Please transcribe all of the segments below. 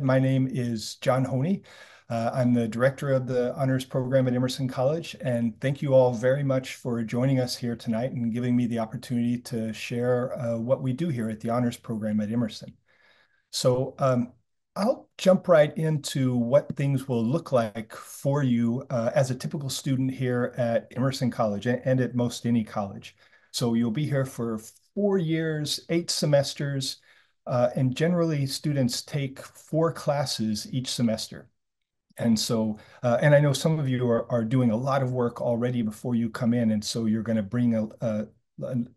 My name is John Honey. I'm the director of the Honors Program at Emerson College, and thank you all very much for joining us here tonight and giving me the opportunity to share what we do here at the Honors Program at Emerson. So I'll jump right into what things will look like for you as a typical student here at Emerson College and at most any college. So you'll be here for 4 years, 8 semesters, and generally students take 4 classes each semester. And so, and I know some of you are doing a lot of work already before you come in, and so you're going to bring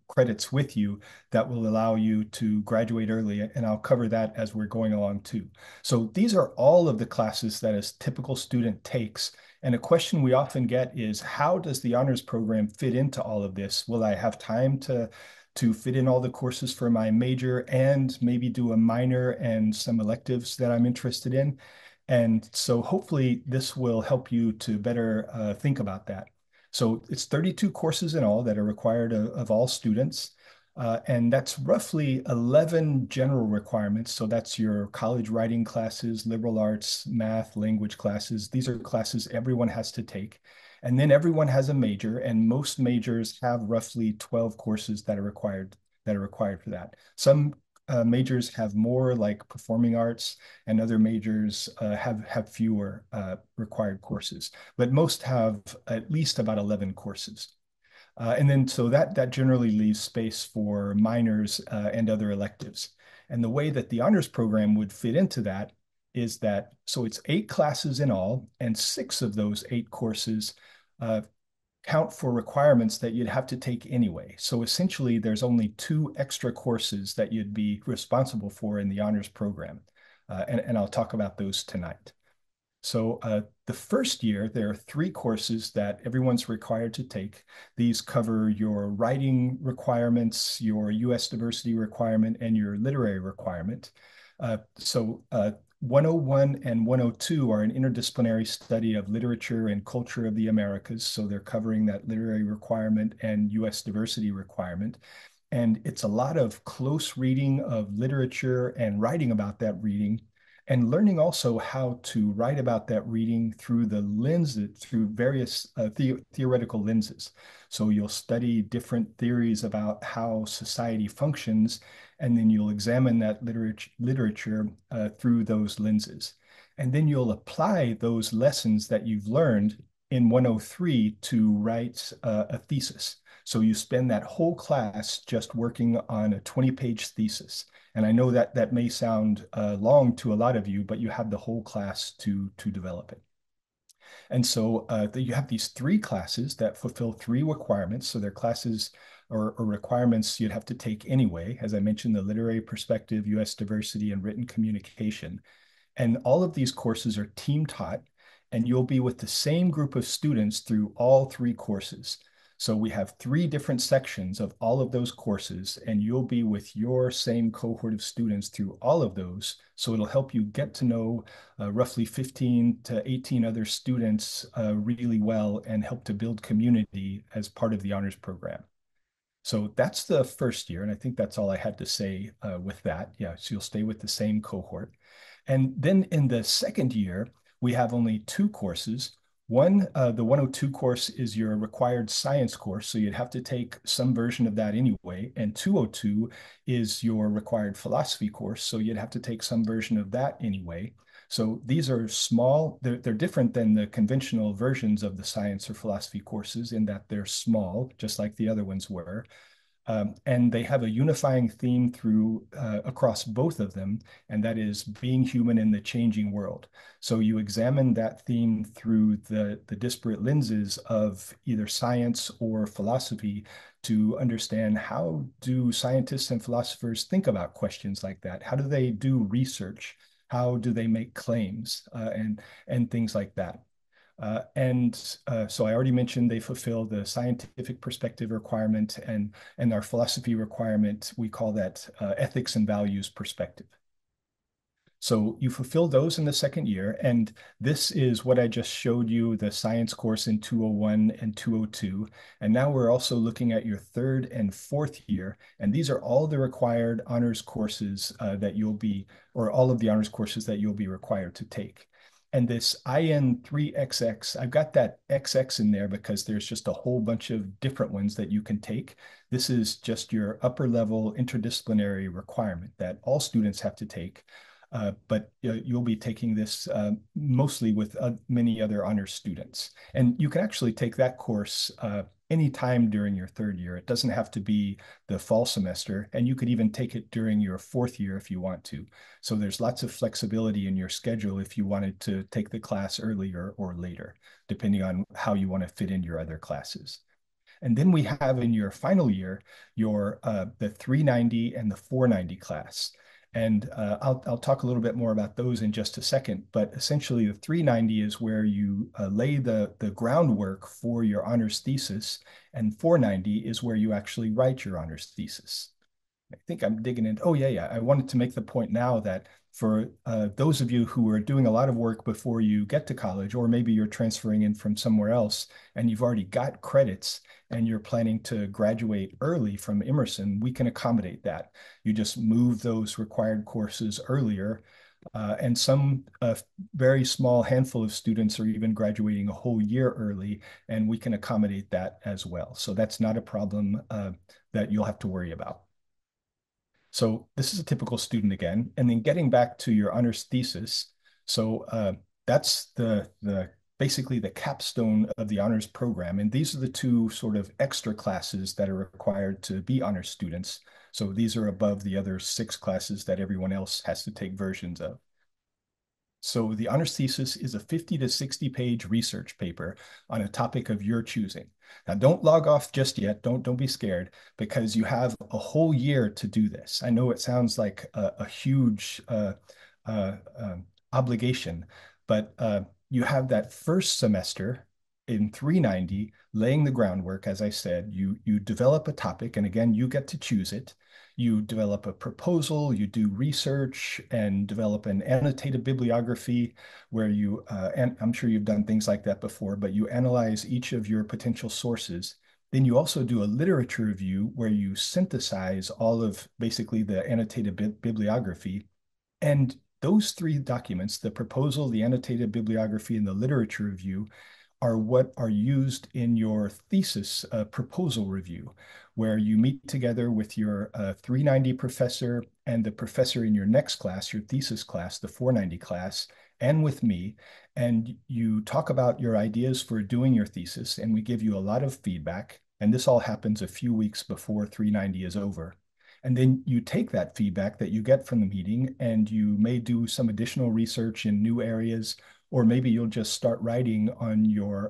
credits with you that will allow you to graduate early, and I'll cover that as we're going along too. So these are all of the classes that a typical student takes, and a question we often get is, how does the honors program fit into all of this? Will I have time to fit in all the courses for my major and maybe do a minor and some electives that I'm interested in? And so hopefully this will help you to better think about that. So it's 32 courses in all that are required of all students. And that's roughly 11 general requirements. So that's your college writing classes, liberal arts, math, language classes. These are classes everyone has to take. And then everyone has a major, and most majors have roughly 12 courses that are required for that. Some majors have more, like performing arts, and other majors have fewer required courses, but most have at least about 11 courses. And then so that generally leaves space for minors and other electives. And the way that the honors program would fit into that is that, so it's 8 classes in all, and 6 of those 8 courses count for requirements that you'd have to take anyway. So essentially, there's only 2 extra courses that you'd be responsible for in the honors program. And I'll talk about those tonight. So the first year, there are 3 courses that everyone's required to take. These cover your writing requirements, your U.S. diversity requirement, and your literary requirement. 101 and 102 are an interdisciplinary study of literature and culture of the Americas. So they're covering that literary requirement and U.S. diversity requirement. And it's a lot of close reading of literature and writing about that reading, and learning also how to write about that reading through the lens, through various theoretical lenses. So you'll study different theories about how society functions, and then you'll examine that literature through those lenses. And then you'll apply those lessons that you've learned in 103 to write a thesis. So you spend that whole class just working on a 20-page thesis. And I know that that may sound long to a lot of you, but you have the whole class to develop it. And so you have these 3 classes that fulfill 3 requirements. So they're classes or requirements you'd have to take anyway. As I mentioned, the literary perspective, U.S. diversity, and written communication. And all of these courses are team taught, and you'll be with the same group of students through all 3 courses. So we have 3 different sections of all of those courses, and you'll be with your same cohort of students through all of those. So it'll help you get to know roughly 15 to 18 other students really well, and help to build community as part of the honors program. So that's the first year, and I think that's all I had to say with that. Yeah, so you'll stay with the same cohort. And then in the second year, we have only 2 courses. One, the 102 course is your required science course, so you'd have to take some version of that anyway, and 202 is your required philosophy course, so you'd have to take some version of that anyway. So these are small, they're different than the conventional versions of the science or philosophy courses in that they're small, just like the other ones were. And they have a unifying theme through across both of them, and that is being human in the changing world. So you examine that theme through the disparate lenses of either science or philosophy to understand, how do scientists and philosophers think about questions like that? How do they do research? How do they make claims and things like that? So I already mentioned they fulfill the scientific perspective requirement, and our philosophy requirement, we call that ethics and values perspective. So you fulfill those in the second year. And this is what I just showed you, the science course in 201 and 202. And now we're also looking at your third and fourth year. And these are all the required honors courses that you'll be, or all of the honors courses that you'll be required to take. And this IN3XX, I've got that XX in there because there's just a whole bunch of different ones that you can take. This is just your upper level interdisciplinary requirement that all students have to take. But you'll be taking this mostly with many other honors students. And you can actually take that course anytime during your third year. It doesn't have to be the fall semester, and you could even take it during your fourth year if you want to. So there's lots of flexibility in your schedule if you wanted to take the class earlier or later, depending on how you want to fit in your other classes. And then we have in your final year, your the 390 and the 490 class. And I'll talk a little bit more about those in just a second, but essentially the 390 is where you lay the groundwork for your honors thesis, and 490 is where you actually write your honors thesis. I think I'm digging in. Oh, yeah. I wanted to make the point now that for those of you who are doing a lot of work before you get to college, or maybe you're transferring in from somewhere else and you've already got credits and you're planning to graduate early from Emerson, we can accommodate that. You just move those required courses earlier. And some very small handful of students are even graduating a whole year early, and we can accommodate that as well. So that's not a problem that you'll have to worry about. So this is a typical student again. And then getting back to your honors thesis. So that's the basically the capstone of the honors program. And these are the two sort of extra classes that are required to be honors students. So these are above the other six classes that everyone else has to take versions of. So the honors thesis is a 50 to 60 page research paper on a topic of your choosing. Now, don't log off just yet. Don't be scared, because you have a whole year to do this. I know it sounds like a huge obligation, but you have that first semester in 390 laying the groundwork. As I said, you develop a topic, and again, you get to choose it. You develop a proposal, you do research and develop an annotated bibliography where you, and I'm sure you've done things like that before, but you analyze each of your potential sources. Then you also do a literature review where you synthesize all of basically the annotated bibliography. And those three documents, the proposal, the annotated bibliography, and the literature review, are what are used in your thesis proposal review, where you meet together with your 390 professor and the professor in your next class, your thesis class, the 490 class, and with me, and you talk about your ideas for doing your thesis, and we give you a lot of feedback, and this all happens a few weeks before 390 is over. And then you take that feedback that you get from the meeting, and you may do some additional research in new areas, or maybe you'll just start writing on your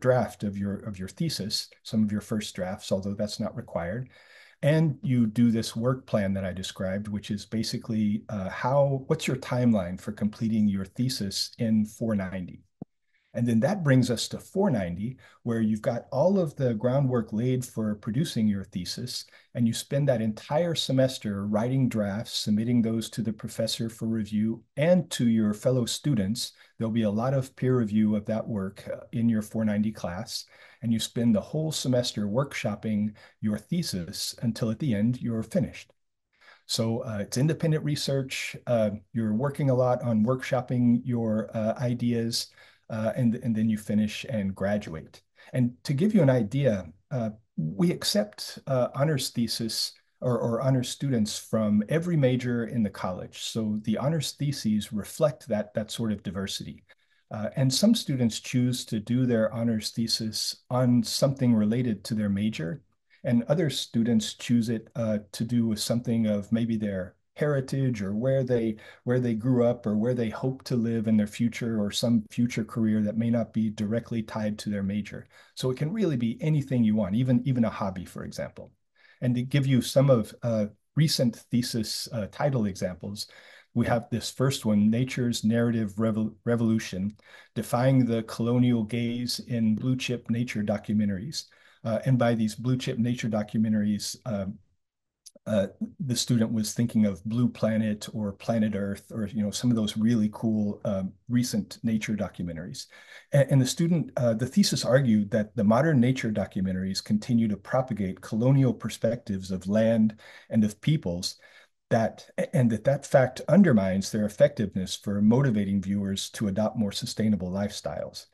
draft of your thesis, some of your first drafts, although that's not required. And you do this work plan that I described, which is basically what's your timeline for completing your thesis in 490. And then that brings us to 490, where you've got all of the groundwork laid for producing your thesis, and you spend that entire semester writing drafts, submitting those to the professor for review and to your fellow students. There'll be a lot of peer review of that work in your 490 class, and you spend the whole semester workshopping your thesis until at the end you're finished. So it's independent research. You're working a lot on workshopping your ideas. And then you finish and graduate. And to give you an idea, we accept honors thesis or honors students from every major in the college. So the honors theses reflect that sort of diversity. And some students choose to do their honors thesis on something related to their major, and other students choose it to do with something of maybe their heritage, or where they grew up, or where they hope to live in their future, or some future career that may not be directly tied to their major. So it can really be anything you want, even a hobby, for example. And to give you some of recent thesis title examples, we have this first one, Nature's Narrative Revolution, Defying the Colonial Gaze in Blue Chip Nature Documentaries. And by these blue chip nature documentaries, the student was thinking of Blue Planet or Planet Earth, or some of those really cool recent nature documentaries. And the student, the thesis argued that the modern nature documentaries continue to propagate colonial perspectives of land and of peoples, that fact undermines their effectiveness for motivating viewers to adopt more sustainable lifestyles.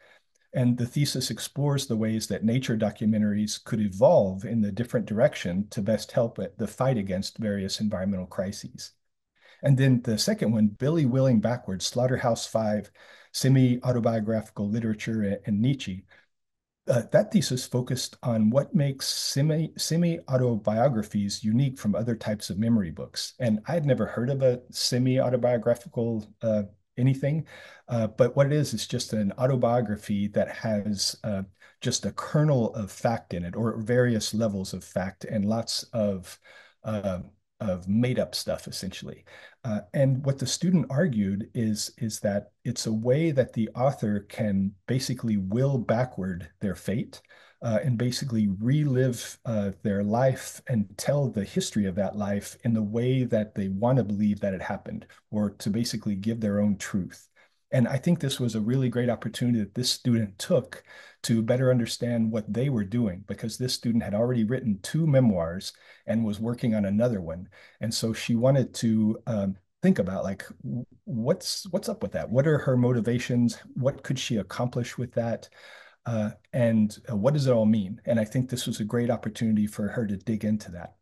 And the thesis explores the ways that nature documentaries could evolve in the different direction to best help the fight against various environmental crises. And then the second one, Billy Willing Backwards, Slaughterhouse-Five, Semi-Autobiographical Literature and Nietzsche. That thesis focused on what makes semi-autobiographies unique from other types of memory books. And I had never heard of a semi-autobiographical anything, but what it is, it's just an autobiography that has just a kernel of fact in it, or various levels of fact, and lots of made-up stuff, essentially. And what the student argued is that it's a way that the author can basically will backward their fate and basically relive their life and tell the history of that life in the way that they want to believe that it happened, or to basically give their own truth. And I think this was a really great opportunity that this student took to better understand what they were doing, because this student had already written 2 memoirs and was working on another one. And so she wanted to think about, like, what's up with that? What are her motivations? What could she accomplish with that? And what does it all mean? And I think this was a great opportunity for her to dig into that.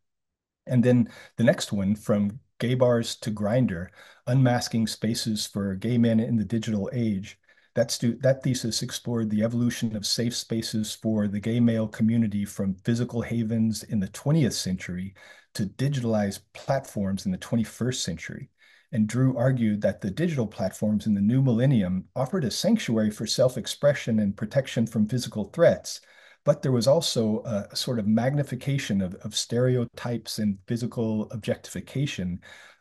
And then the next one, From Gay Bars to Grindr, Unmasking Spaces for Gay Men in the Digital Age. That thesis explored the evolution of safe spaces for the gay male community from physical havens in the 20th century to digitalized platforms in the 21st century. And Drew argued that the digital platforms in the new millennium offered a sanctuary for self-expression and protection from physical threats, but there was also a sort of magnification of stereotypes and physical objectification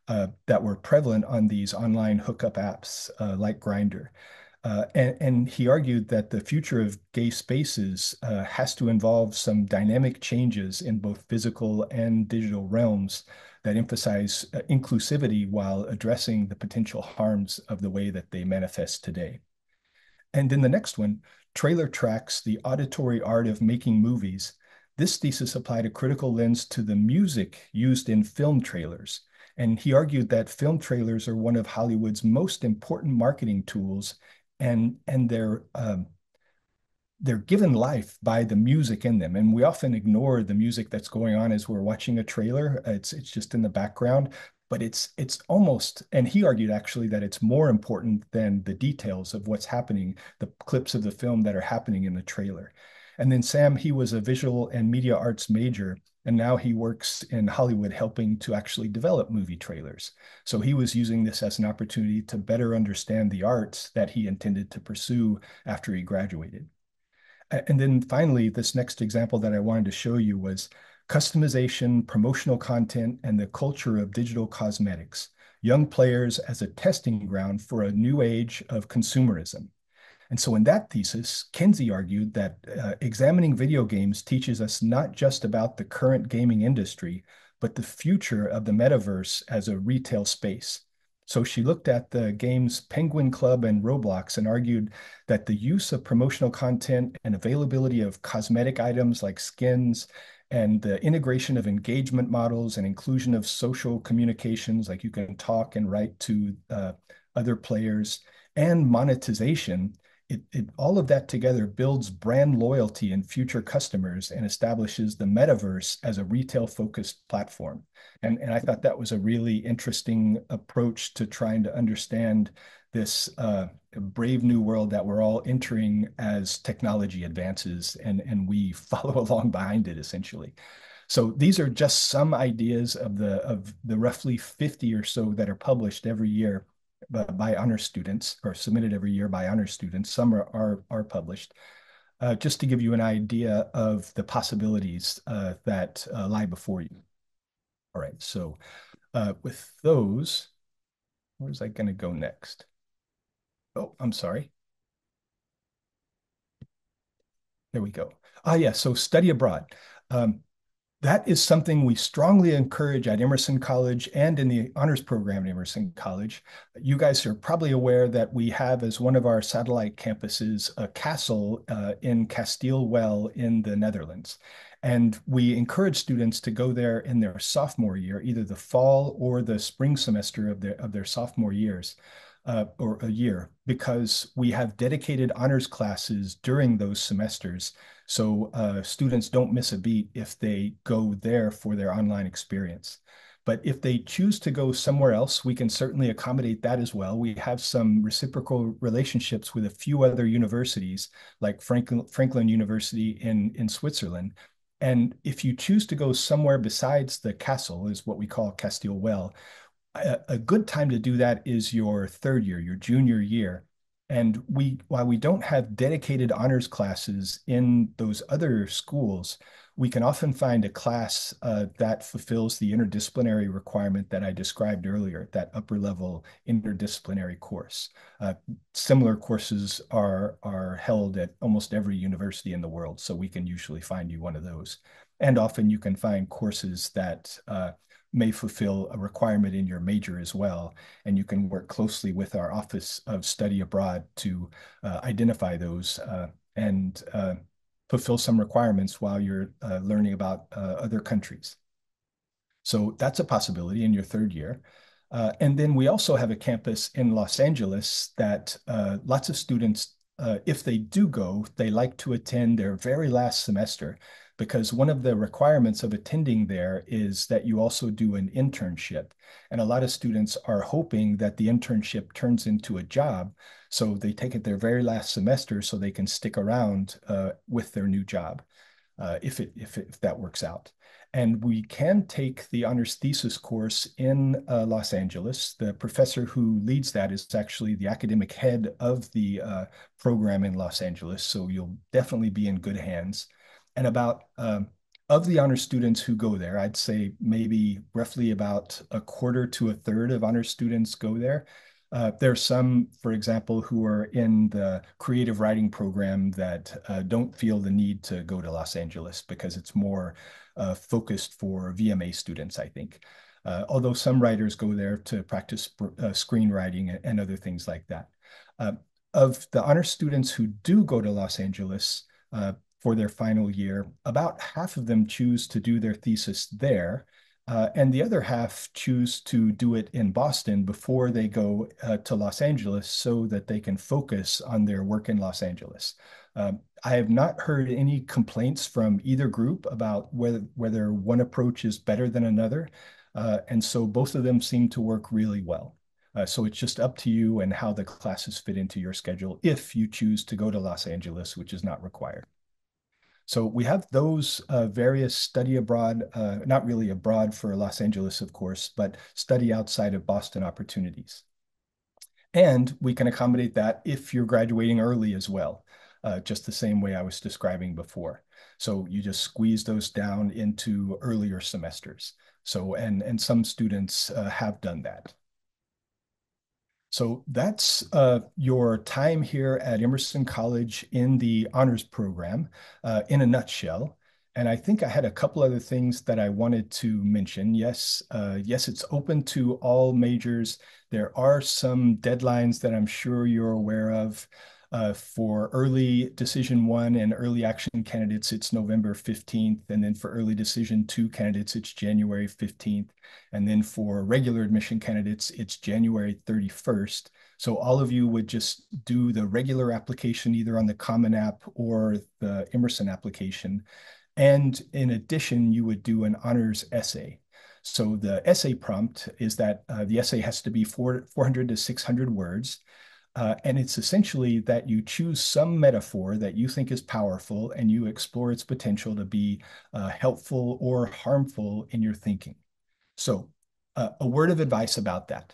that were prevalent on these online hookup apps like Grindr. And he argued that the future of gay spaces has to involve some dynamic changes in both physical and digital realms that emphasize inclusivity while addressing the potential harms of the way that they manifest today. And then the next one, Trailer Tracks, The Auditory Art of Making Movies. This thesis applied a critical lens to the music used in film trailers. And he argued that film trailers are one of Hollywood's most important marketing tools, and they're given life by the music in them. And we often ignore the music that's going on as we're watching a trailer. It's just in the background. But it's almost, and he argued actually that it's more important than the details of what's happening, the clips of the film that are happening in the trailer. And then Sam, he was a visual and media arts major, and now he works in Hollywood helping to actually develop movie trailers. So he was using this as an opportunity to better understand the arts that he intended to pursue after he graduated. And then finally, this next example that I wanted to show you was Customization, Promotional Content, and the Culture of Digital Cosmetics, Young Players as a Testing Ground for a New Age of Consumerism. And so in that thesis, Kinsey argued that examining video games teaches us not just about the current gaming industry, but the future of the metaverse as a retail space. So she looked at the games Penguin Club and Roblox and argued that the use of promotional content and availability of cosmetic items like skins, and the integration of engagement models and inclusion of social communications, like you can talk and write to other players, and monetization, all of that together builds brand loyalty in future customers and establishes the metaverse as a retail-focused platform. And I thought that was a really interesting approach to trying to understand this brave new world that we're all entering as technology advances, and we follow along behind it, essentially. So these are just some ideas of the roughly 50 or so that are published every year by honor students, or submitted every year by honor students. Some are published, just to give you an idea of the possibilities that lie before you. All right, so with those, where's I gonna go next? Oh, I'm sorry. There we go. Ah, yeah, so study abroad. That is something we strongly encourage at Emerson College and in the honors program at Emerson College. You guys are probably aware that we have as one of our satellite campuses a castle in Kasteel Well in the Netherlands. And we encourage students to go there in their sophomore year, either the fall or the spring semester of their sophomore years. Or a year, because we have dedicated honors classes during those semesters. So students don't miss a beat if they go there for their online experience. But if they choose to go somewhere else, we can certainly accommodate that as well. We have some reciprocal relationships with a few other universities, like Franklin University in Switzerland. And if you choose to go somewhere besides the castle, is what we call Kasteel Well, a good time to do that is your third year, your junior year. And while we don't have dedicated honors classes in those other schools, we can often find a class that fulfills the interdisciplinary requirement that I described earlier, that upper level interdisciplinary course. Similar courses are held at almost every university in the world, so we can usually find you one of those. And often you can find courses that may fulfill a requirement in your major as well. And you can work closely with our Office of Study Abroad to identify those and fulfill some requirements while you're learning about other countries. So that's a possibility in your third year. And then we also have a campus in Los Angeles that lots of students, if they do go, they like to attend their very last semester, because one of the requirements of attending there is that you also do an internship. And a lot of students are hoping that the internship turns into a job, so they take it their very last semester so they can stick around with their new job if that works out. And we can take the honors thesis course in Los Angeles. The professor who leads that is actually the academic head of the program in Los Angeles, so you'll definitely be in good hands. And about, of the honors students who go there, I'd say maybe roughly about a quarter to a third of honors students go there. There are some, for example, who are in the creative writing program that don't feel the need to go to Los Angeles because it's more focused for VMA students, I think. Although some writers go there to practice screenwriting and other things like that. Of the honors students who do go to Los Angeles, for their final year, about half of them choose to do their thesis there, and the other half choose to do it in Boston before they go to Los Angeles so that they can focus on their work in Los Angeles. I have not heard any complaints from either group about whether one approach is better than another, and so both of them seem to work really well. So it's just up to you and how the classes fit into your schedule if you choose to go to Los Angeles, which is not required. So we have those various study abroad, not really abroad for Los Angeles, of course, but study outside of Boston opportunities. And we can accommodate that if you're graduating early as well, just the same way I was describing before. So you just squeeze those down into earlier semesters. So, and some students have done that. So that's your time here at Emerson College in the honors program in a nutshell. And I think I had a couple other things that I wanted to mention. Yes, yes, it's open to all majors. There are some deadlines that I'm sure you're aware of. For early decision 1 and early action candidates, it's November 15th. And then for early decision 2 candidates, it's January 15th. And then for regular admission candidates, it's January 31st. So all of you would just do the regular application either on the Common App or the Emerson application. And in addition, you would do an honors essay. So the essay prompt is that the essay has to be 400 to 600 words. And it's essentially that you choose some metaphor that you think is powerful and you explore its potential to be helpful or harmful in your thinking. So a word of advice about that.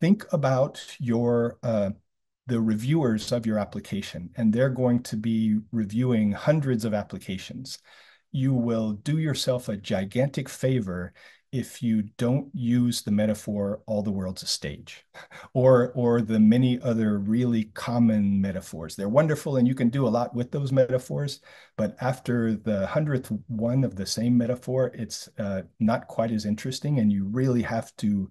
Think about your the reviewers of your application, and they're going to be reviewing hundreds of applications. You will do yourself a gigantic favor if you don't use the metaphor, all the world's a stage, or the many other really common metaphors. They're wonderful and you can do a lot with those metaphors, but after the 100th one of the same metaphor, it's not quite as interesting, and you really have to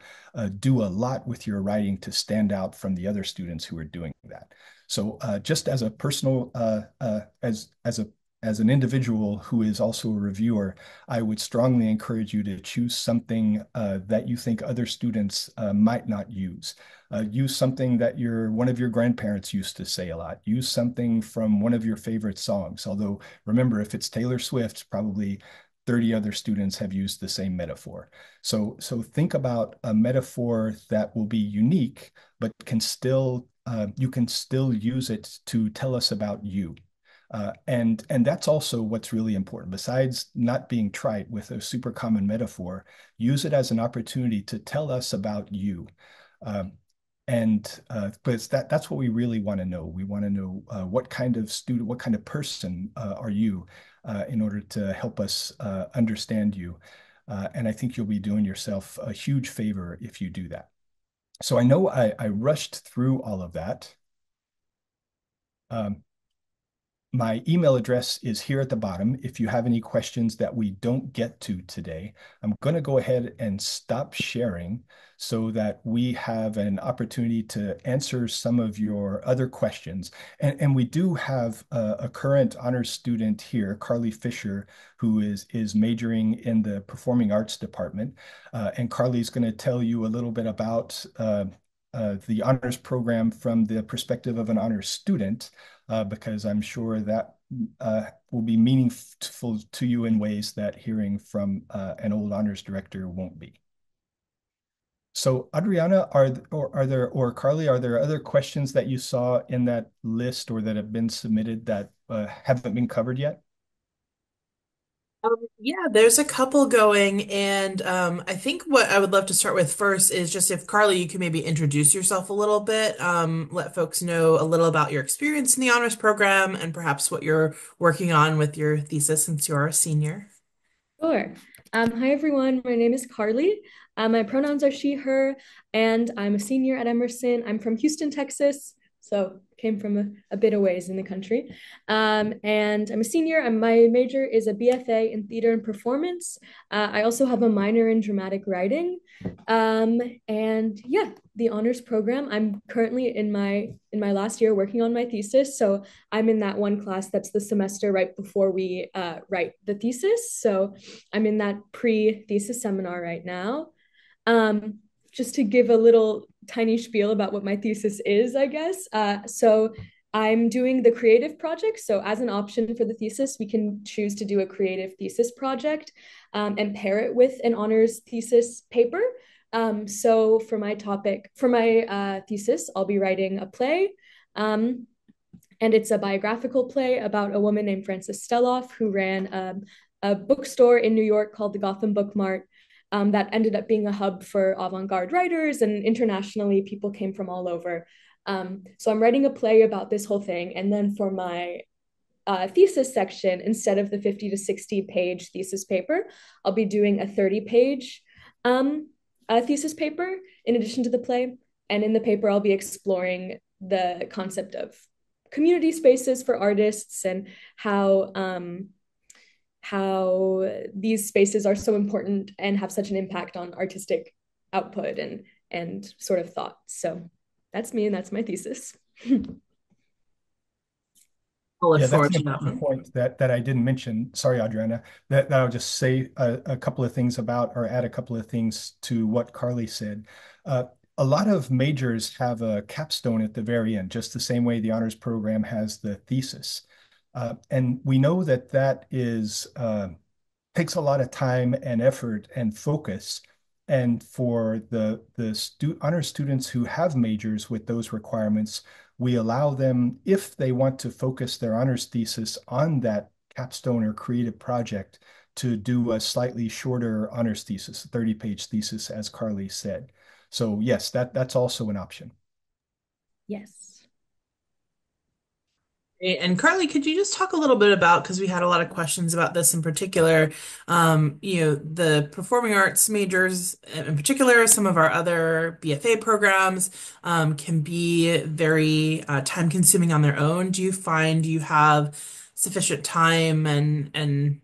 do a lot with your writing to stand out from the other students who are doing that. So just as a personal, as an individual who is also a reviewer, I would strongly encourage you to choose something that you think other students might not use. Use something that one of your grandparents used to say a lot. Use something from one of your favorite songs. Although, remember, if it's Taylor Swift, probably 30 other students have used the same metaphor. So think about a metaphor that will be unique, but can still you can still use it to tell us about you. And that's also what's really important. Besides not being trite with a super common metaphor, use it as an opportunity to tell us about you. But that's what we really want to know. We want to know what kind of student, what kind of person are you, in order to help us understand you. And I think you'll be doing yourself a huge favor if you do that. So I know I rushed through all of that. My email address is here at the bottom. If you have any questions that we don't get to today, I'm going to go ahead and stop sharing so that we have an opportunity to answer some of your other questions. And we do have a current honors student here, Carly Fisher, who is majoring in the performing arts department. And Carly's going to tell you a little bit about the honors program from the perspective of an honors student, because I'm sure that will be meaningful to you in ways that hearing from an old honors director won't be. So Adriana, or Carly, are there other questions that you saw in that list or that have been submitted that haven't been covered yet? Yeah, there's a couple going, and I think what I would love to start with first is just if, Carly, you can maybe introduce yourself a little bit, let folks know a little about your experience in the honors program and perhaps what you're working on with your thesis since you're a senior. Sure. Hi, everyone. My name is Carly. My pronouns are she, her, and I'm a senior at Emerson. I'm from Houston, Texas. So came from a bit of ways in the country. And I'm a senior, and my major is a BFA in theater and performance. I also have a minor in dramatic writing. And yeah, the honors program, I'm currently in my last year working on my thesis. So I'm in that one class that's the semester right before we write the thesis. So I'm in that pre-thesis seminar right now. Just to give a little tiny spiel about what my thesis is, I guess. So I'm doing the creative project. So as an option for the thesis, we can choose to do a creative thesis project and pair it with an honors thesis paper. So for my topic, for my thesis, I'll be writing a play. And it's a biographical play about a woman named Frances Stelloff, who ran a bookstore in New York called the Gotham Book Mart. That ended up being a hub for avant-garde writers, and internationally people came from all over. So I'm writing a play about this whole thing. And then for my thesis section, instead of the 50 to 60 page thesis paper, I'll be doing a 30 page thesis paper in addition to the play. And in the paper, I'll be exploring the concept of community spaces for artists and how these spaces are so important and have such an impact on artistic output and sort of thought. So that's me, and that's my thesis. Yeah, that's a point that I didn't mention. Sorry, Adriana, that I'll just say a couple of things about, or add a couple of things to what Carly said. A lot of majors have a capstone at the very end, just the same way the honors program has the thesis. And we know that is takes a lot of time and effort and focus. And for the honor students who have majors with those requirements, we allow them, if they want to focus their honors thesis on that capstone or creative project, to do a slightly shorter honors thesis, a 30-page thesis, as Carly said. So yes, that's also an option. Yes. And Carly, could you just talk a little bit about, because we had a lot of questions about this in particular, the performing arts majors in particular, some of our other BFA programs can be very time consuming on their own. Do you find you have sufficient time and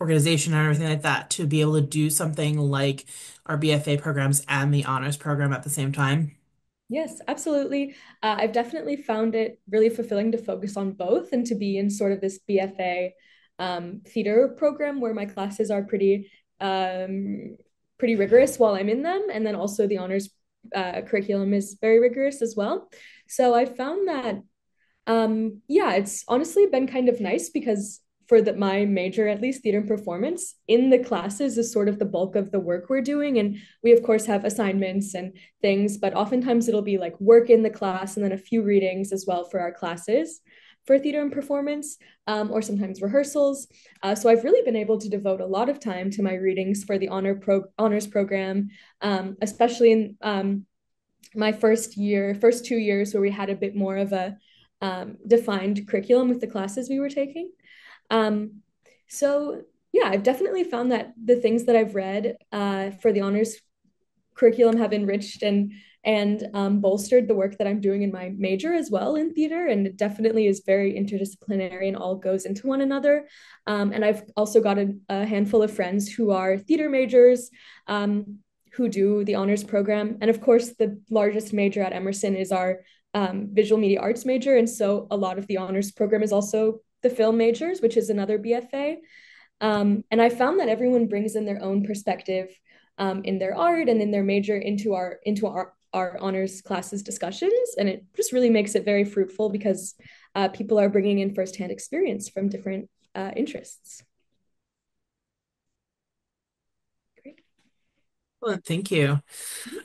organization and everything like that to be able to do something like our BFA programs and the honors program at the same time? Yes, absolutely. I've definitely found it really fulfilling to focus on both and to be in sort of this BFA theater program where my classes are pretty rigorous while I'm in them. And then also the honors curriculum is very rigorous as well. So I found that, it's honestly been kind of nice because my major, at least theater and performance, in the classes is sort of the bulk of the work we're doing. And we, of course, have assignments and things, but oftentimes it'll be like work in the class and then a few readings as well for our classes for theater and performance, or sometimes rehearsals. So I've really been able to devote a lot of time to my readings for the honors program, especially in my first 2 years where we had a bit more of a defined curriculum with the classes we were taking. I've definitely found that the things that I've read for the honors curriculum have enriched and bolstered the work that I'm doing in my major as well in theater. And it definitely is very interdisciplinary and all goes into one another. And I've also got a handful of friends who are theater majors who do the honors program. And of course, the largest major at Emerson is our visual media arts major. And so a lot of the honors program is also the film majors, which is another BFA. And I found that everyone brings in their own perspective in their art and in their major into our honors classes discussions. And it just really makes it very fruitful because people are bringing in firsthand experience from different interests. Well, thank you.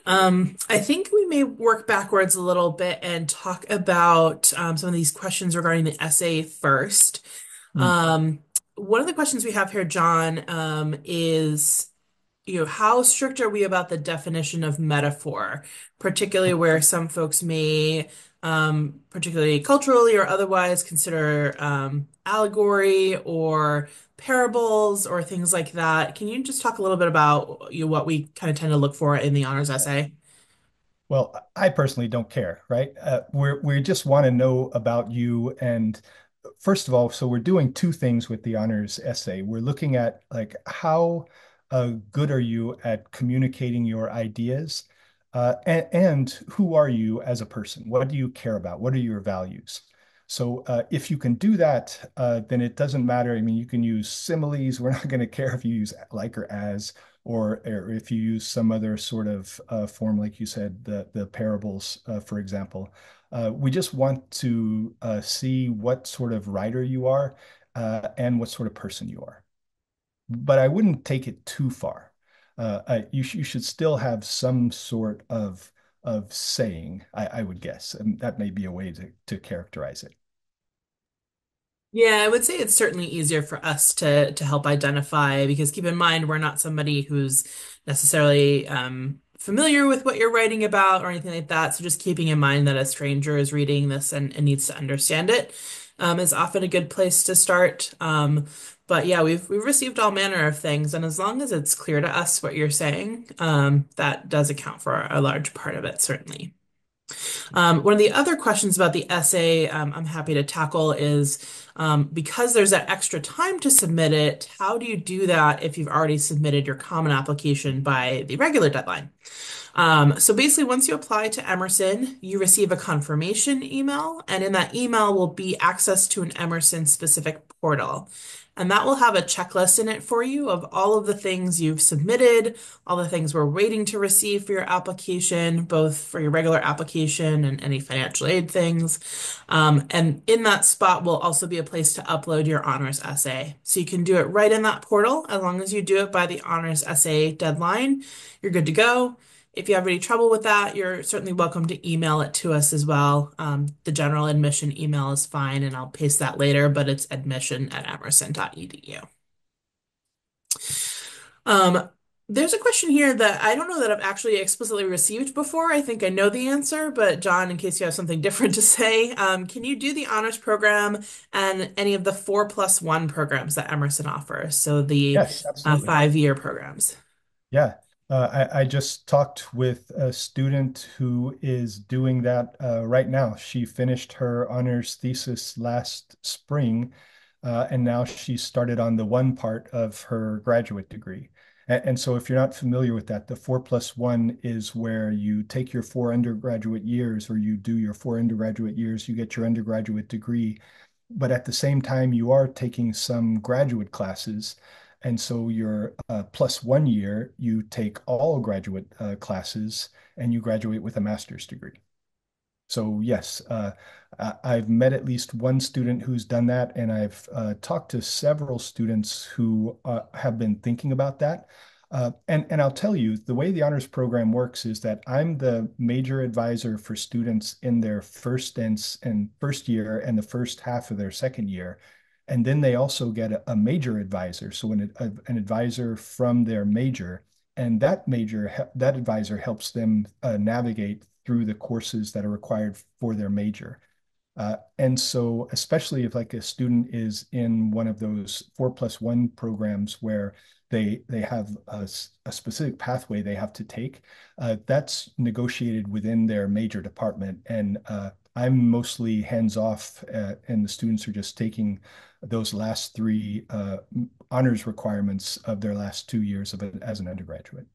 I think we may work backwards a little bit and talk about some of these questions regarding the essay first. Mm-hmm. One of the questions we have here, John, is, how strict are we about the definition of metaphor, particularly where some folks may, particularly culturally or otherwise, consider allegory or parables or things like that. Can you just talk a little bit about what we kind of tend to look for in the honors essay? Well, I personally don't care, right? We just want to know about you. And first of all, so we're doing two things with the honors essay. We're looking at like how good are you at communicating your ideas and who are you as a person? What do you care about? What are your values? So if you can do that, then it doesn't matter. I mean, you can use similes. We're not going to care if you use like or as, or if you use some other sort of form, like you said, the parables, for example. We just want to see what sort of writer you are and what sort of person you are. But I wouldn't take it too far. You should still have some sort of saying, I would guess, and that may be a way to characterize it. Yeah, I would say it's certainly easier for us to help identify, because keep in mind, we're not somebody who's necessarily familiar with what you're writing about or anything like that. So just keeping in mind that a stranger is reading this and needs to understand it is often a good place to start. But yeah, we've received all manner of things. And as long as it's clear to us what you're saying, that does account for a large part of it, certainly. One of the other questions about the essay I'm happy to tackle is because there's that extra time to submit it, how do you do that if you've already submitted your Common application by the regular deadline? So basically, once you apply to Emerson, you receive a confirmation email, and in that email will be access to an Emerson-specific portal. And that will have a checklist in it for you of all of the things you've submitted, all the things we're waiting to receive for your application, both for your regular application and any financial aid things. And in that spot will also be a place to upload your honors essay. So you can do it right in that portal. As long as you do it by the honors essay deadline, you're good to go. If you have any trouble with that, you're certainly welcome to email it to us as well. The general admission email is fine, and I'll paste that later, but it's admission@emerson.edu. There's a question here that I don't know that I've actually explicitly received before. I think I know the answer, but John, in case you have something different to say, can you do the honors program and any of the 4+1 programs that Emerson offers? So the yes, five-year programs. Yeah, I just talked with a student who is doing that right now. She finished her honors thesis last spring, and now she started on the one part of her graduate degree. And so if you're not familiar with that, the 4+1 is where you take your 4 undergraduate years, or you do your 4 undergraduate years, you get your undergraduate degree, but at the same time, you are taking some graduate classes. And so your +1 year, you take all graduate classes and you graduate with a master's degree. So yes, I've met at least one student who's done that, and I've talked to several students who have been thinking about that. And I'll tell you, the way the honors program works is that I'm the major advisor for students in their first year and the first half of their second year. And then they also get a major advisor, so an advisor from their major, and that advisor helps them navigate through the courses that are required for their major. And so, especially if like a student is in one of those 4+1 programs where they have a specific pathway they have to take, that's negotiated within their major department. And I'm mostly hands-off, and the students are just taking those last 3 honors requirements of their last 2 years of it as an undergraduate.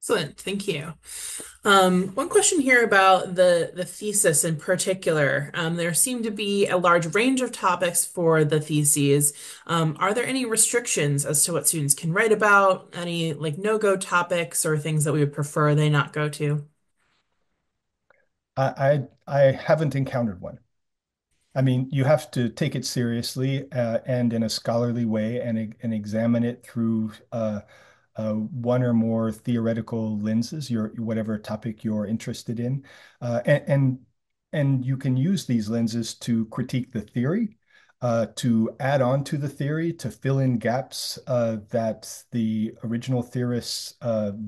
Excellent, thank you. One question here about the thesis in particular. There seem to be a large range of topics for the theses. Are there any restrictions as to what students can write about? Any like no-go topics or things that we would prefer they not go to? I haven't encountered one. I mean, you have to take it seriously and in a scholarly way, and examine it through one or more theoretical lenses, whatever topic you're interested in. And you can use these lenses to critique the theory, to add on to the theory, to fill in gaps that the original theorists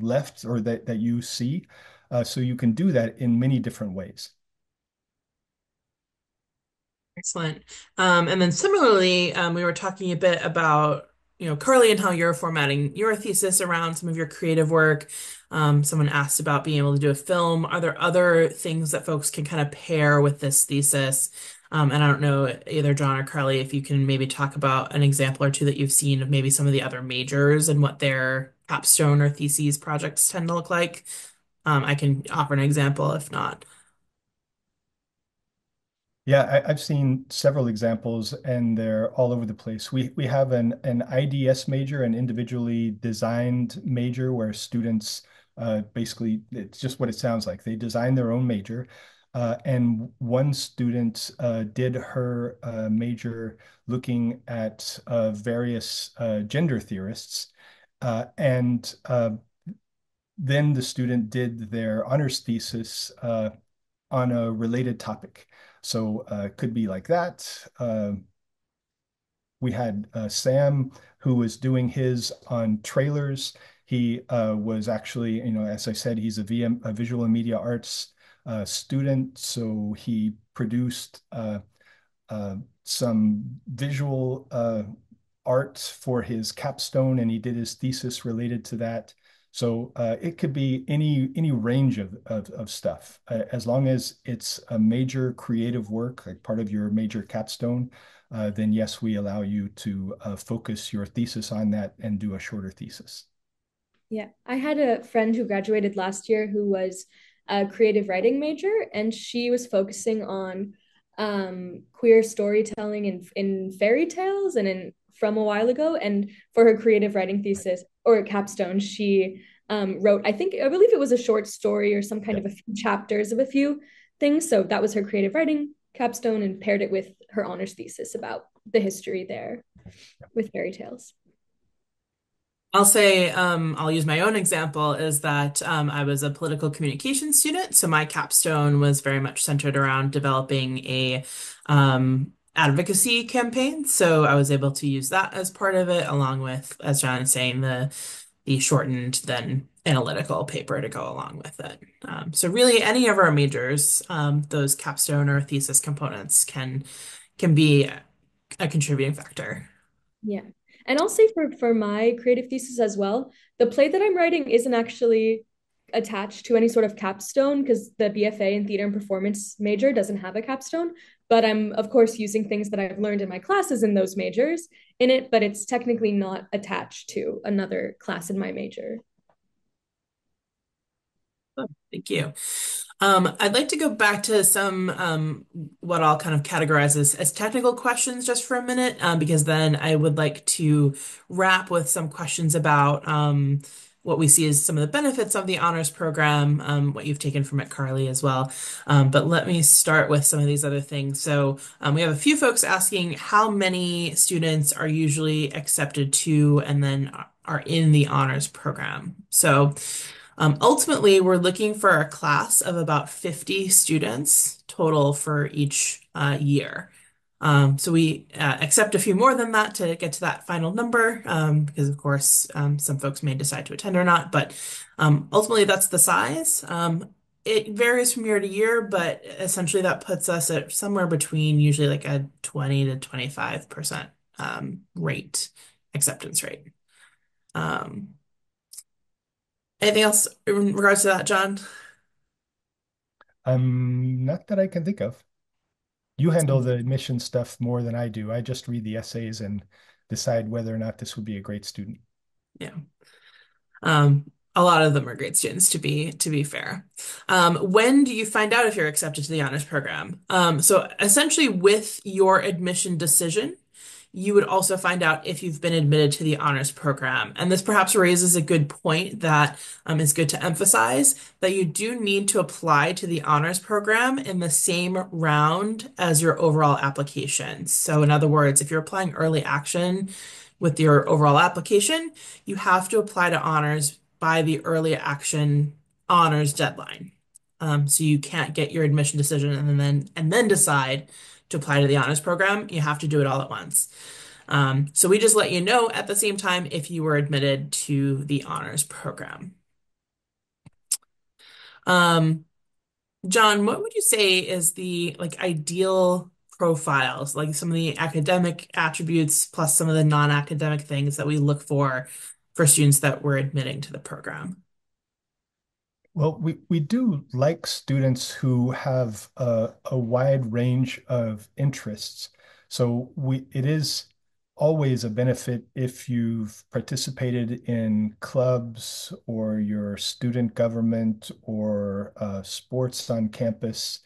left or that you see. So you can do that in many different ways. Excellent. And then similarly, we were talking a bit about Carly, and how you're formatting your thesis around some of your creative work. Someone asked about being able to do a film. Are there other things that folks can kind of pair with this thesis? And I don't know, either John or Carly, if you can maybe talk about an example or 2 that you've seen of maybe some of the other majors and what their capstone or theses projects tend to look like. I can offer an example if not. Yeah, I've seen several examples, and they're all over the place. We have an IDS major, an individually designed major, where students basically, it's just what it sounds like. They design their own major. And one student did her major looking at various gender theorists. Then the student did their honors thesis on a related topic. So it could be like that. We had Sam, who was doing his on trailers. He was actually, as I said, he's a visual and media arts student. So he produced some visual art for his capstone, and he did his thesis related to that. So it could be any range of stuff, as long as it's a major creative work, like part of your major capstone, then yes, we allow you to focus your thesis on that and do a shorter thesis. Yeah, I had a friend who graduated last year who was a creative writing major, and she was focusing on queer storytelling in fairy tales and from a while ago. And for her creative writing thesis or capstone, she wrote, I believe it was a short story or some kind of a few chapters of a few things. So that was her creative writing capstone, and paired it with her honors thesis about the history there with fairy tales. I'll say, I'll use my own example, is that I was a political communications student. So my capstone was very much centered around developing advocacy campaign. So I was able to use that as part of it, along with, as John is saying, the shortened then analytical paper to go along with it. So really any of our majors, those capstone or thesis components can be a contributing factor. Yeah. And I'll say for my creative thesis as well, the play that I'm writing isn't actually attached to any sort of capstone because the BFA in theater and performance major doesn't have a capstone, but I'm of course using things that I've learned in my classes in those majors in it, but it's technically not attached to another class in my major. Oh, thank you. I'd like to go back to some what I'll kind of categorize as technical questions just for a minute, because then I would like to wrap with some questions about what we see as some of the benefits of the honors program, what you've taken from it, Carly, as well. But let me start with some of these other things. So we have a few folks asking how many students are usually accepted to and then are in the honors program. So ultimately, we're looking for a class of about 50 students total for each year. So we accept a few more than that to get to that final number, because of course, some folks may decide to attend or not, but ultimately that's the size. It varies from year to year, but essentially that puts us at somewhere between usually like a 20 to 25% acceptance rate. Anything else in regards to that, John? Not that I can think of. You handle the admission stuff more than I do. I just read the essays and decide whether or not this would be a great student. Yeah. A lot of them are great students, to be fair. When do you find out if you're accepted to the honors program? So essentially with your admission decision, you would also find out if you've been admitted to the honors program. And this perhaps raises a good point that is good to emphasize, that you do need to apply to the honors program in the same round as your overall application. So in other words, if you're applying early action with your overall application, you have to apply to honors by the early action honors deadline. So you can't get your admission decision and then decide to apply to the honors program. You have to do it all at once. So we just let you know at the same time if you were admitted to the honors program. John, what would you say is the ideal profiles, like some of the academic attributes plus some of the non-academic things that we look for students that we're admitting to the program? Well, we do like students who have a wide range of interests. So it is always a benefit if you've participated in clubs or your student government or sports on campus.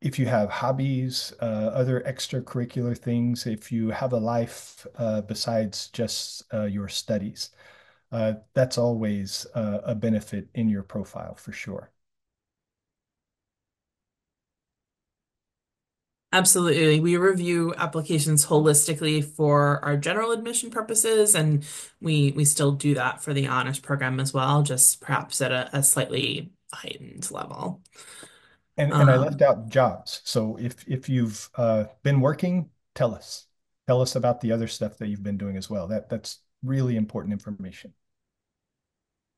If you have hobbies, other extracurricular things, if you have a life besides just your studies. That's always a benefit in your profile for sure. Absolutely. We review applications holistically for our general admission purposes, and we still do that for the honors program as well, just perhaps at a slightly heightened level. And I left out jobs. So if you've been working, tell us about the other stuff that you've been doing as well. That's really important information.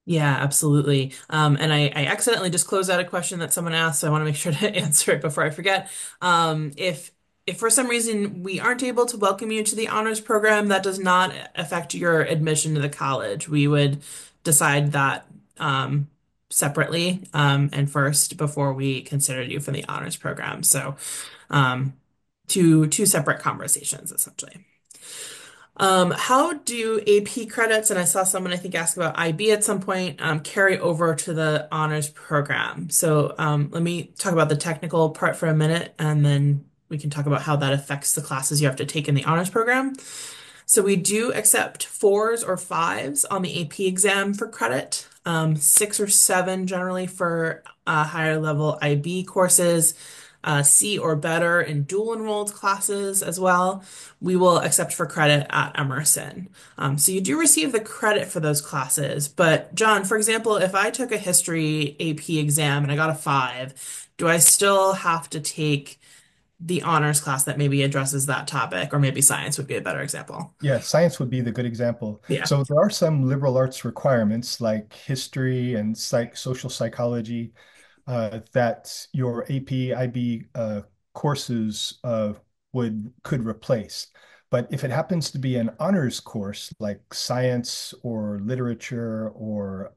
Yeah, absolutely. And I accidentally just closed out a question that someone asked, so I want to make sure to answer it before I forget. If for some reason we aren't able to welcome you to the honors program, that does not affect your admission to the college. We would decide that separately and first before we considered you for the honors program. So two separate conversations, essentially. How do AP credits, and I saw someone I think ask about IB at some point, carry over to the honors program? So let me talk about the technical part for a minute, and then we can talk about how that affects the classes you have to take in the honors program. So we do accept 4s or 5s on the AP exam for credit, 6 or 7 generally for higher level IB courses. C or better in dual enrolled classes as well, we will accept for credit at Emerson. So you do receive the credit for those classes. But John, for example, if I took a history AP exam and I got a 5, do I still have to take the honors class that maybe addresses that topic, or maybe science would be a better example. Yeah, science would be the good example. Yeah. So there are some liberal arts requirements like history and social psychology that your AP, IB courses could replace. But if it happens to be an honors course like science or literature or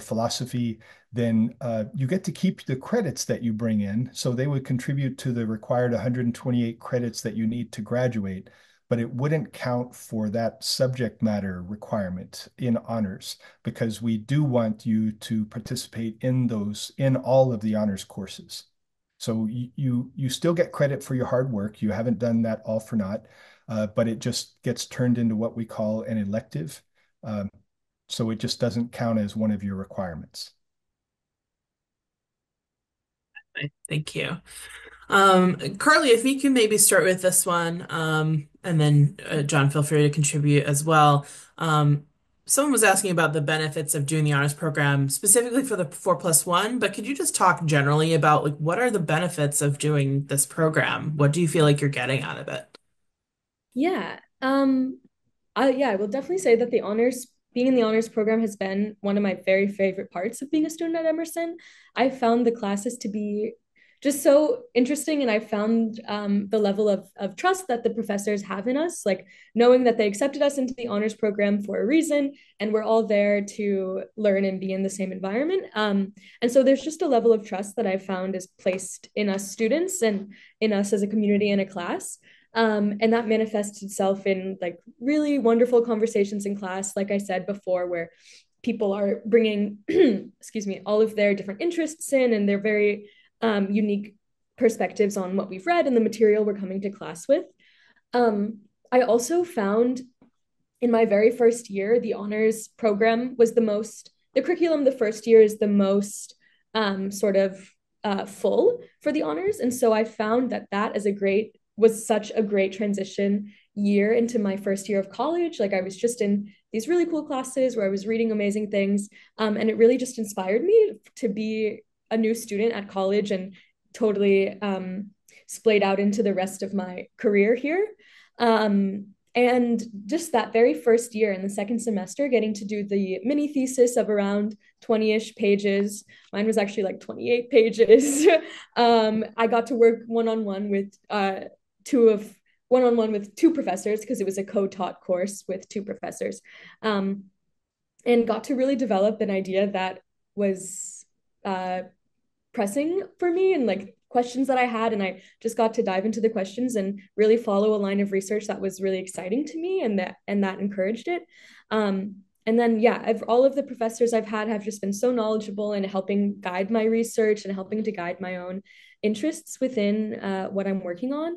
philosophy, then you get to keep the credits that you bring in. So they would contribute to the required 128 credits that you need to graduate, but it wouldn't count for that subject matter requirement in honors, because we do want you to participate in all of the honors courses. So you still get credit for your hard work. You haven't done that all for naught. But it just gets turned into what we call an elective. So it just doesn't count as one of your requirements. Thank you. Carly, if you can maybe start with this one, and then John, feel free to contribute as well. Someone was asking about the benefits of doing the honors program specifically for the 4+1, but could you just talk generally about like what are the benefits of doing this program? What do you feel like you're getting out of it? Yeah, I will definitely say that being in the honors program has been one of my very favorite parts of being a student at Emerson. I found the classes to be just so interesting, and I found the level of trust that the professors have in us, like knowing that they accepted us into the honors program for a reason, and we're all there to learn and be in the same environment. And so there's just a level of trust that I found is placed in us students and in us as a community and a class. And that manifests itself in like really wonderful conversations in class, like I said before, where people are bringing, excuse me, all of their different interests in and their very unique perspectives on what we've read and the material we're coming to class with. I also found in my very first year, the honors program was the curriculum the first year is the most full for the honors. And so I found that is was such a great transition year into my first year of college. Like I was just in these really cool classes where I was reading amazing things. And it really just inspired me to be a new student at college and totally splayed out into the rest of my career here. And just that very first year in the second semester, getting to do the mini thesis of around 20-ish pages. Mine was actually like 28 pages. I got to work one-on-one with two professors, because it was a co-taught course with two professors, and got to really develop an idea that was pressing for me and like questions that I had. And I just got to dive into the questions and really follow a line of research that was really exciting to me and that encouraged it. And then, yeah, all of the professors I've had have just been so knowledgeable in helping guide my research and helping to guide my own interests within what I'm working on.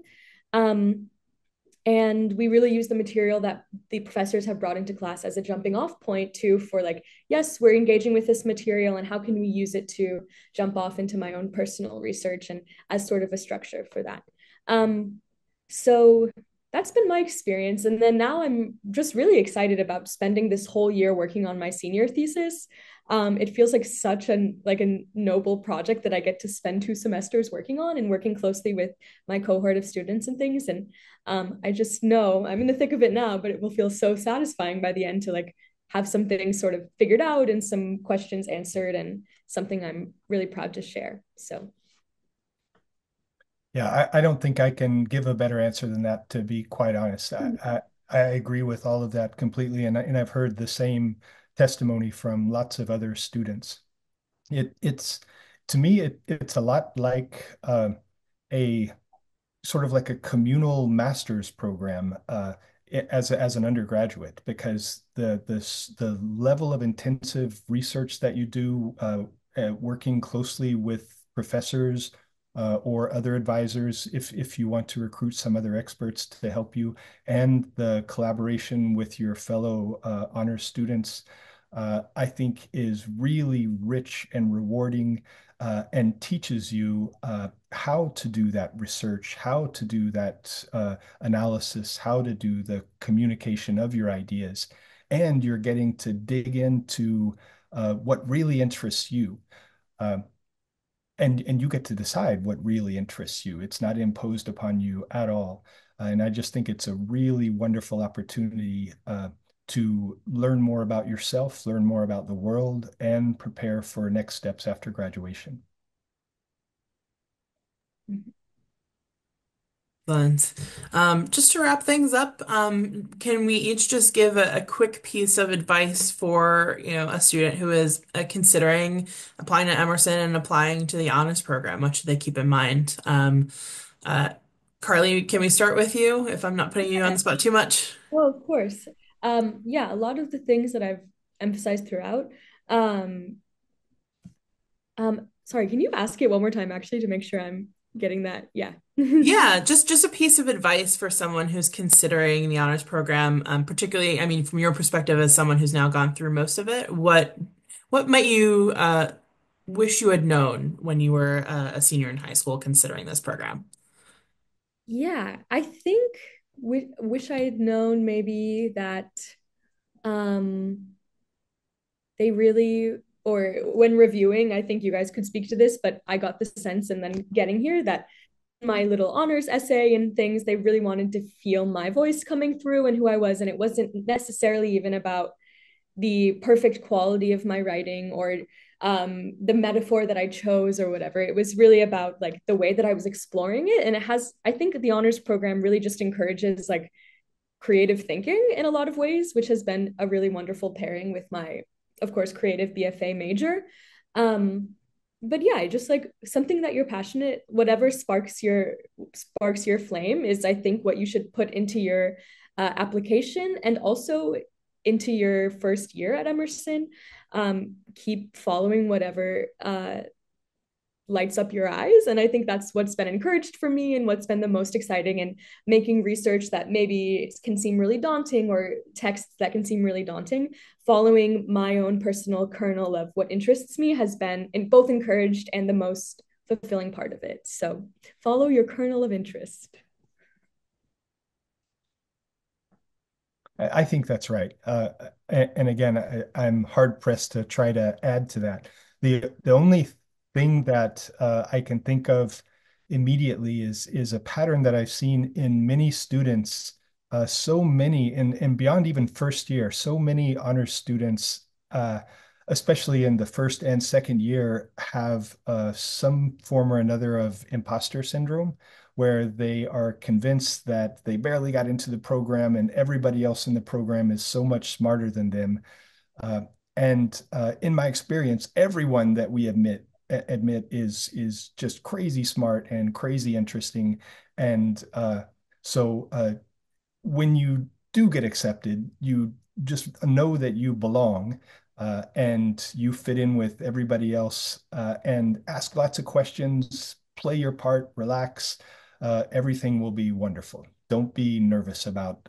And we really use the material that the professors have brought into class as a jumping off point too, for like, yes, we're engaging with this material and how can we use it to jump off into my own personal research and as sort of a structure for that. So that's been my experience. And then now I'm just really excited about spending this whole year working on my senior thesis. It feels like such a noble project that I get to spend 2 semesters working on and working closely with my cohort of students and things. And I just know I'm in the thick of it now, but it will feel so satisfying by the end to like have some things sort of figured out and some questions answered and something I'm really proud to share. So. Yeah, I don't think I can give a better answer than that, to be quite honest. I agree with all of that completely. And I've heard the same testimony from lots of other students. It's to me, it's a lot like a sort of like a communal master's program as an undergraduate, because the level of intensive research that you do working closely with professors or other advisors, if you want to recruit some other experts to help you, and the collaboration with your fellow honors students, I think is really rich and rewarding, and teaches you how to do that research, how to do that analysis, how to do the communication of your ideas. And you're getting to dig into what really interests you. And you get to decide what really interests you. It's not imposed upon you at all. And I just think it's a really wonderful opportunity to learn more about yourself, learn more about the world, and prepare for next steps after graduation. Excellent. Just to wrap things up, can we each just give a quick piece of advice for a student who is considering applying to Emerson and applying to the honors program? What should they keep in mind? Carly, can we start with you if I'm not putting you on the spot too much? Well, of course. Yeah, a lot of the things that I've emphasized throughout. Sorry, can you ask it one more time actually to make sure I'm getting that? Yeah. Yeah, just a piece of advice for someone who's considering the honors program, particularly, I mean, from your perspective as someone who's now gone through most of it, what might you wish you had known when you were a senior in high school considering this program? Yeah, I think wish I had known maybe that they really, or when reviewing, I think you guys could speak to this, but I got the sense and then getting here that my little honors essay and things, they really wanted to feel my voice coming through and who I was. And it wasn't necessarily even about the perfect quality of my writing or the metaphor that I chose or whatever. It was really about like the way that I was exploring it. And it has, I think the honors program really just encourages like creative thinking in a lot of ways, which has been a really wonderful pairing with my, of course, creative BFA major. But yeah, just like something that you're passionate, whatever sparks your flame is, I think, what you should put into your application and also into your first year at Emerson. Keep following whatever lights up your eyes. And I think that's what's been encouraged for me and what's been the most exciting, and making research that maybe can seem really daunting or texts that can seem really daunting. Following my own personal kernel of what interests me has been both encouraged and the most fulfilling part of it. So follow your kernel of interest. I think that's right. And again, I'm hard pressed to try to add to that. The only thing that I can think of immediately is a pattern that I've seen in many students, so many, and beyond even first year, so many honors students, especially in the first and second year, have some form or another of imposter syndrome, where they are convinced that they barely got into the program and everybody else in the program is so much smarter than them. And in my experience, everyone that we admit is just crazy smart and crazy interesting. And so when you do get accepted, you just know that you belong. And you fit in with everybody else and ask lots of questions, play your part, relax. Everything will be wonderful. Don't be nervous about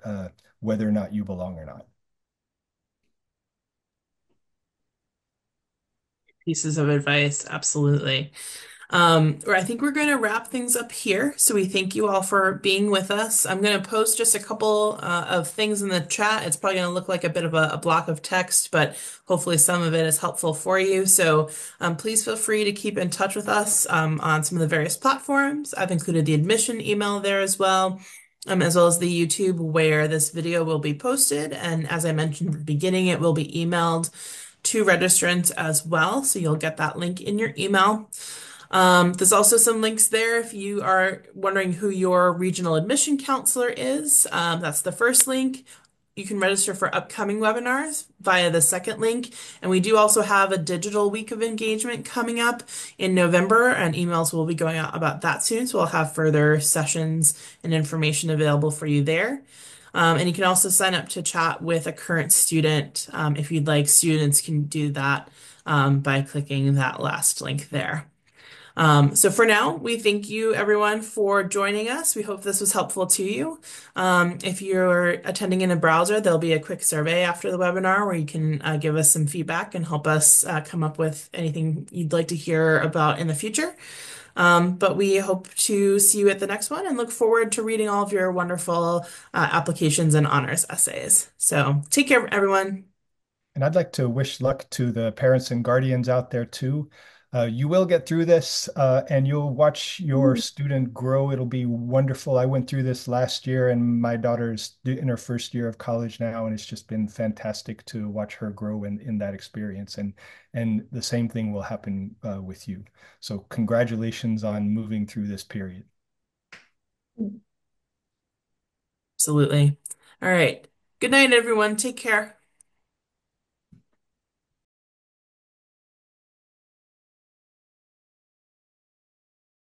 whether or not you belong or not. Pieces of advice, absolutely. I think we're going to wrap things up here. So we thank you all for being with us. I'm going to post just a couple of things in the chat. It's probably going to look like a bit of a block of text, but hopefully some of it is helpful for you. So please feel free to keep in touch with us on some of the various platforms. I've included the admission email there as well as the YouTube where this video will be posted. And as I mentioned at the beginning, it will be emailed to registrants as well. So you'll get that link in your email. There's also some links there if you are wondering who your regional admission counselor is. That's the first link. You can register for upcoming webinars via the second link. And we do also have a digital week of engagement coming up in November, and emails will be going out about that soon. So we'll have further sessions and information available for you there. And you can also sign up to chat with a current student. If you'd like, students can do that by clicking that last link there. So for now, we thank you everyone for joining us. We hope this was helpful to you. If you're attending in a browser, there'll be a quick survey after the webinar where you can give us some feedback and help us come up with anything you'd like to hear about in the future. But we hope to see you at the next one and look forward to reading all of your wonderful applications and honors essays. So take care, everyone. And I'd like to wish luck to the parents and guardians out there too. You will get through this, and you'll watch your student grow. It'll be wonderful. I went through this last year, and my daughter is in her first year of college now, and it's just been fantastic to watch her grow in that experience. And the same thing will happen with you. So congratulations on moving through this period. Absolutely. All right. Good night, everyone. Take care.